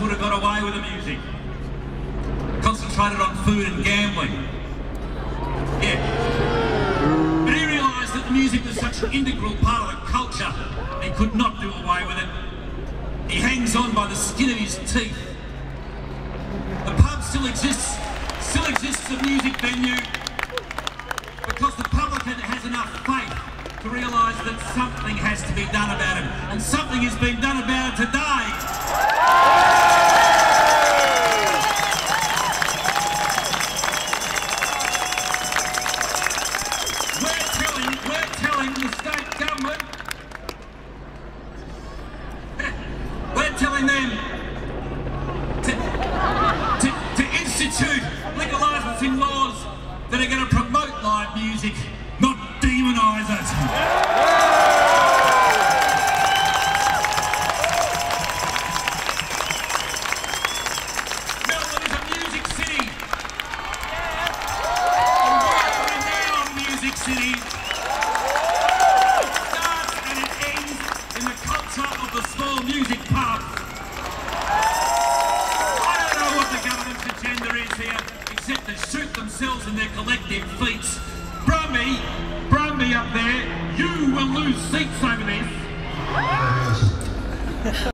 would have got away with the music. Concentrated on food and gambling. Yeah. But he realised that the music was such an integral part of the culture, he could not do away with it. He hangs on by the skin of his teeth. The pub still exists as a music venue, because the public has enough faith to realise that something has to be done about it, and something has been done about it today. Up there, you will lose seats over this.